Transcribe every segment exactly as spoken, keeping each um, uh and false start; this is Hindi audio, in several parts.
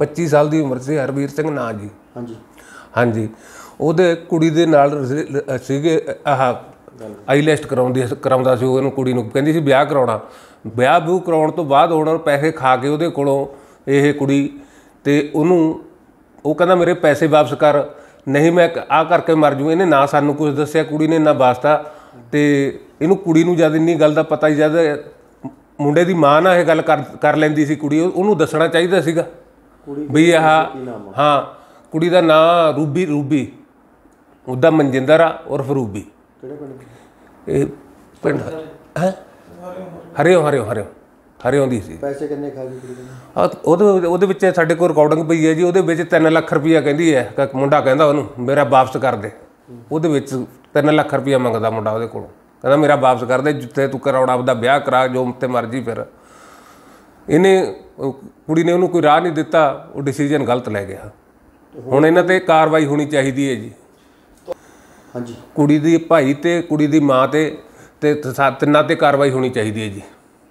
पच्ची साल की उम्र से हरवीर सिंह ना जी हाँ जी हाँ जी ਉਹਦੇ ਕੁੜੀ ਦੇ ਨਾਲ ਸੀਗੇ ਆਹ ਆਈ ਲਿਸਟ ਕਰਾਉਂਦੀ ਕਰਾਉਂਦਾ ਸੀ ਉਹਨੂੰ ਕੁੜੀ ਨੂੰ ਕਹਿੰਦੀ ਸੀ ਵਿਆਹ ਕਰਾਉਣਾ ਵਿਆਹ ਵਿਊ ਕਰਾਉਣ ਤੋਂ ਬਾਅਦ ਉਹਨਾਂ ਨੂੰ ਪੈਸੇ ਖਾ ਕੇ ਉਹਦੇ ਕੋਲੋਂ ਇਹ ਕੁੜੀ ਤੇ ਉਹਨੂੰ ਉਹ ਕਹਿੰਦਾ ਮੇਰੇ ਪੈਸੇ ਵਾਪਸ ਕਰ ਨਹੀਂ ਮੈਂ ਆਹ ਕਰਕੇ ਮਰ ਜੂ ਇਹਨੇ ਨਾ ਸਾਨੂੰ ਕੁਝ ਦੱਸਿਆ ਕੁੜੀ ਨੇ ਨਾ ਵਾਸਤਾ ਤੇ ਇਹਨੂੰ ਕੁੜੀ ਨੂੰ ਜਦ ਇੰਨੀ ਗੱਲ ਦਾ ਪਤਾ ਹੀ ਜਦ ਮੁੰਡੇ ਦੀ ਮਾਂ ਨਾਲ ਇਹ ਗੱਲ ਕਰ ਕਰ ਲੈਂਦੀ ਸੀ ਕੁੜੀ ਉਹਨੂੰ ਦੱਸਣਾ ਚਾਹੀਦਾ ਸੀਗਾ ਵੀ ਆਹ ਹਾਂ ਕੁੜੀ ਦਾ ਨਾਂ ਰੂਬੀ ਰੂਬੀ उदा मनजिंदर और फरूबी पिंड है हरिओं हरिओं हरिओं हरिओं की सी पैसे कितने खा गई साढ़े को रिकॉर्डिंग पई है जी वो तीन लख रुपया कहती है मुंडा कहता उन्होंने मेरा वापस कर दे वो तीन लख रुपया मंगता मुंडा वो कहता मेरा वापस कर दे जिते तू कराउणा आपदा ब्याह करा जो उत्ते मर्जी फिर इन्हें कुड़ी ने उन्होंने कोई राह नहीं दिता वो डिसीजन गलत लै गया हुण इन्हां ते कार्रवाई होनी चाहिदी है जी हाँ जी कुड़ी दी भाई ते कुड़ी दी माँ ते ते तिन्ना ते कार्रवाई होनी चाहिए है जी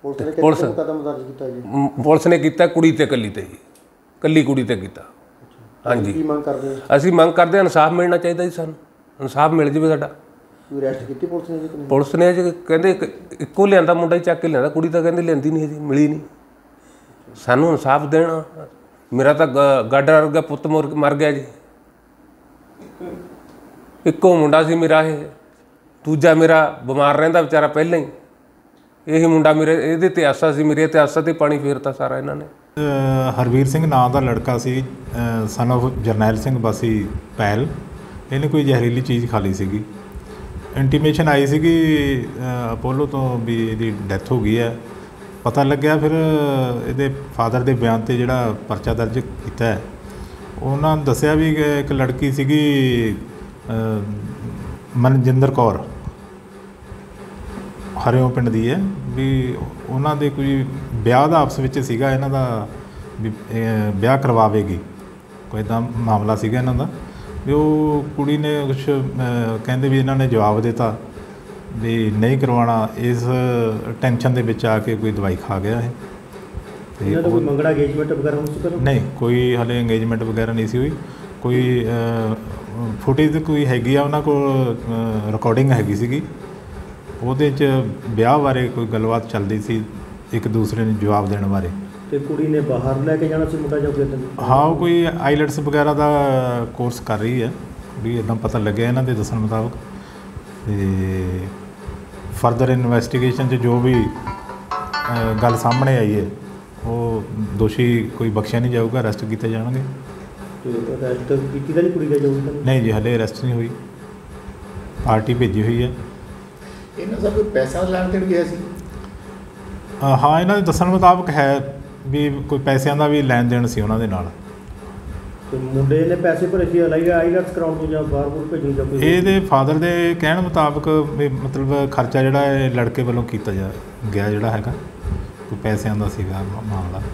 पुलिस पुलिस ने किया कुड़ी ते कली ते जी कली कुड़ी ते किया हाँ जी असी मंग करते इंसाफ मिलना चाहिए जी सानू इंसाफ मिल जाए साडा पुलिस ने जी कहते इक्को लिया मुंडा ही चक के लिया कुड़ी तो कहते लेंदी नहीं जी मिली नहीं सानू इंसाफ देना मेरा तो गाडा वर्गा पुत मुर मर गया जी इक्को मुंडा सी मेरा यह दूजा मेरा बीमार रहिंदा बेचारा पहले ही यही मुंडा मेरे इहदे ते आसा सी मेरे ते आसा ते पानी फेरता सारा इन्हां ने। हरवीर सिंह नाम का लड़का सी सन ऑफ जरनैल सिंह वासी पैल इन्हें कोई जहरीली चीज़ खा ली सीगी इंटीमेशन आई सी अपोलो तो भी इहदी डैथ हो गई है पता लग्या फिर इहदे फादर के बयान पर जिहड़ा परचा दर्ज किया उन्होंने दस्सिया भी एक लड़की सीगी मनजिंदर कौर हरिओं पिंड की है भी उन्होंने कोई ब्याह का आपस में सीगा इन्हां दा भी ब्याह करवावेगी कोई इदा मामला सीगा इन्हां दा भी वो कुड़ी ने कुछ कहते भी इन्होंने जवाब देता भी नहीं करवाना इस टेंशन दे विच आके कोई दवाई खा गया है नहीं कोई हाले एंगेजमेंट वगैरह नहीं सी हुई कोई फुटेज कोई हैगी आ उन्हां कोल रिकॉर्डिंग हैगी सीगी उहदे च ब्याह बारे कोई गलबात चलदी सी एक दूसरे ने जवाब देने बारे ते कुड़ी ने बाहर लैके जाना सी मुंडा जो हाँ कोई आईलैट्स वगैरह का कोर्स कर रही है भी इदां पता लगे इन्हां दे दस्सण मुताबक फरदर इन्वेस्टिगेशन च जो भी गल सामने आई है वो दोषी कोई बख्शिया नहीं जाऊगा अरेस्ट किए जाएंगे नहीं जी हाले अरेस्ट नहीं हुई पार्टी भेजी हुई है हाँ इन्होंने दस मुताबिक है भी कोई पैसों का भी लैन देन से उन्होंने ये फादर के कहने मुताबिक मतलब खर्चा जोड़ा लड़के वालों किया गया जोड़ा है कोई पैसों का मामला।